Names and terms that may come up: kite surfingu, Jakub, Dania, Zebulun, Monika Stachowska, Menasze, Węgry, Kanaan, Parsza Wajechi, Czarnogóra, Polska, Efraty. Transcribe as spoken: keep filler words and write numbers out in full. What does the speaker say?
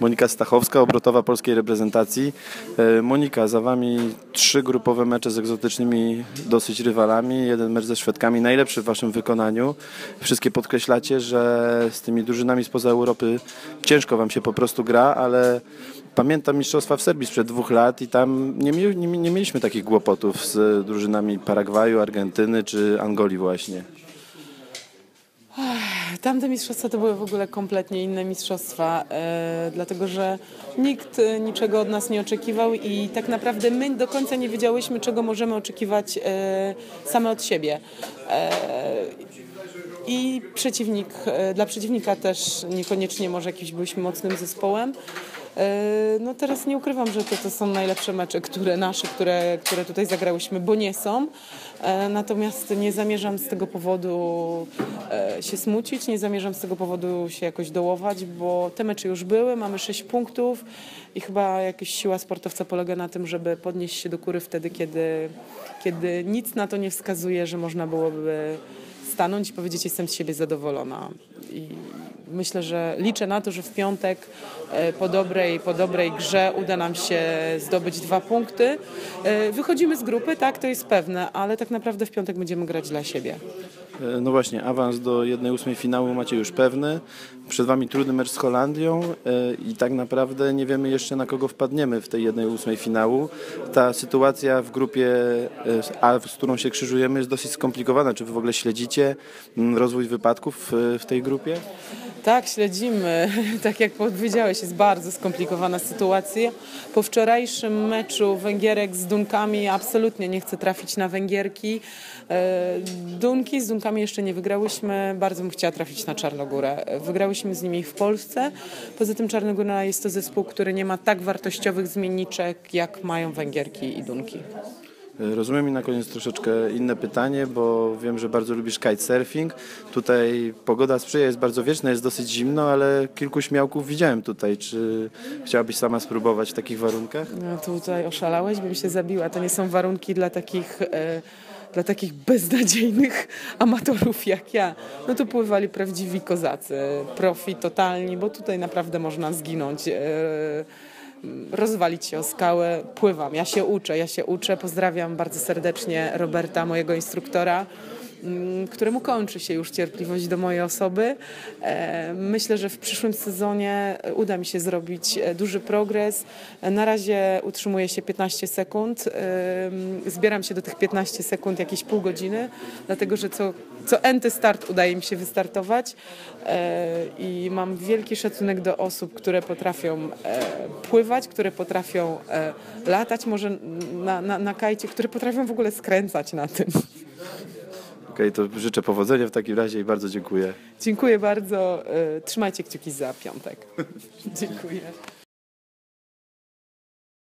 Monika Stachowska, obrotowa polskiej reprezentacji. Monika, za Wami trzy grupowe mecze z egzotycznymi dosyć rywalami, jeden mecz ze Szwedkami, najlepszy w Waszym wykonaniu. Wszystkie podkreślacie, że z tymi drużynami spoza Europy ciężko Wam się po prostu gra, ale pamiętam mistrzostwa w Serbii sprzed dwóch lat i tam nie, nie, nie mieliśmy takich kłopotów z drużynami Paragwaju, Argentyny czy Angolii właśnie. Tamte mistrzostwa to były w ogóle kompletnie inne mistrzostwa, e, dlatego że nikt niczego od nas nie oczekiwał i tak naprawdę my do końca nie wiedziałyśmy, czego możemy oczekiwać e, same od siebie. E, I przeciwnik, e, dla przeciwnika też niekoniecznie może jakimś byliśmy mocnym zespołem. No teraz nie ukrywam, że to, to są najlepsze mecze, które nasze, które, które tutaj zagrałyśmy, bo nie są. Natomiast nie zamierzam z tego powodu się smucić, nie zamierzam z tego powodu się jakoś dołować, bo te mecze już były, mamy sześć punktów i chyba jakaś siła sportowca polega na tym, żeby podnieść się do góry wtedy, kiedy, kiedy nic na to nie wskazuje, że można byłoby stanąć i powiedzieć, jestem z siebie zadowolona. I myślę, że liczę na to, że w piątek po dobrej, po dobrej grze uda nam się zdobyć dwa punkty. Wychodzimy z grupy, tak, to jest pewne, ale tak naprawdę w piątek będziemy grać dla siebie. No właśnie, awans do jednej ósmej finału macie już pewny. Przed Wami trudny mecz z Holandią i tak naprawdę nie wiemy jeszcze, na kogo wpadniemy w tej jednej ósmej finału. Ta sytuacja w grupie A, z którą się krzyżujemy, jest dosyć skomplikowana. Czy Wy w ogóle śledzicie rozwój wypadków w tej grupie? Tak, śledzimy. Tak jak powiedziałeś, jest bardzo skomplikowana sytuacja. Po wczorajszym meczu Węgierek z Dunkami absolutnie nie chcę trafić na Węgierki. Dunki z Dunkami jeszcze nie wygrałyśmy. Bardzo bym chciała trafić na Czarnogórę. Wygrałyśmy z nimi w Polsce. Poza tym Czarnogóra jest to zespół, który nie ma tak wartościowych zmienniczek, jak mają Węgierki i Dunki. Rozumiem i na koniec troszeczkę inne pytanie, bo wiem, że bardzo lubisz kitesurfing. Tutaj pogoda sprzyja, jest bardzo wieczna, jest dosyć zimno, ale kilku śmiałków widziałem tutaj. Czy chciałabyś sama spróbować w takich warunkach? No tutaj oszalałeś, bym się zabiła. To nie są warunki dla takich... E... dla takich beznadziejnych amatorów jak ja. No to pływali prawdziwi kozacy, profi totalni, bo tutaj naprawdę można zginąć, rozwalić się o skałę. Pływam, ja się uczę, ja się uczę. Pozdrawiam bardzo serdecznie Roberta, mojego instruktora, któremu kończy się już cierpliwość do mojej osoby. Myślę, że w przyszłym sezonie uda mi się zrobić duży progres. Na razie utrzymuję się piętnaście sekund. Zbieram się do tych piętnaście sekund jakieś pół godziny, dlatego że co, co enty start udaje mi się wystartować i mam wielki szacunek do osób, które potrafią pływać, które potrafią latać może na, na, na kajcie, które potrafią w ogóle skręcać na tym. Okej, to życzę powodzenia w takim razie i bardzo dziękuję. Dziękuję bardzo. Trzymajcie kciuki za piątek. Dziękuję.